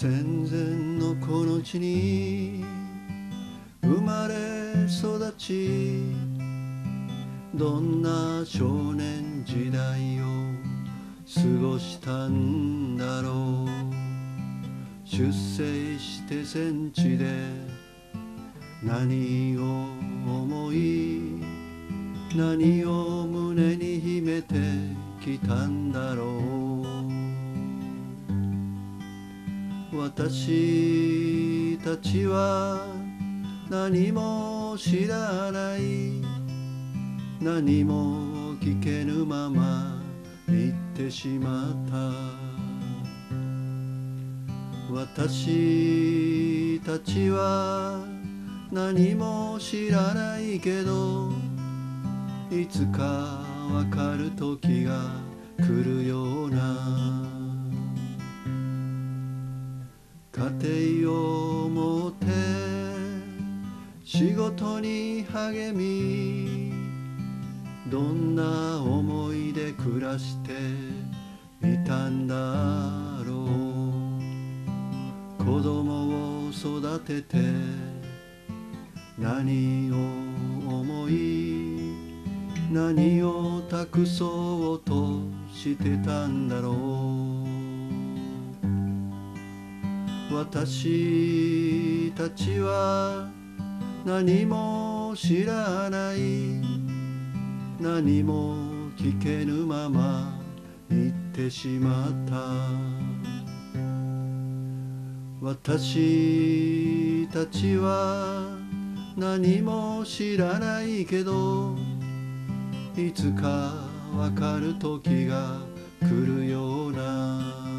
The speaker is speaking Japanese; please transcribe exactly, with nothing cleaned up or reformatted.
戦前のこの地に生まれ育ち、どんな少年時代を過ごしたんだろう。出征して戦地で何を思い、何を胸に秘めてきたんだろう。私たちは何も知らない、何も聞けぬまま行ってしまった。私たちは何も知らないけど、いつかわかる時が来るような。家庭を持って仕事に励み、どんな思いで暮らしていたんだろう。子供を育てて何を思い、何を託そうとしてたんだろう。私たちは何も知らない、何も聞けぬまま行ってしまった。私たちは何も知らないけど、いつかわかる時が来るような。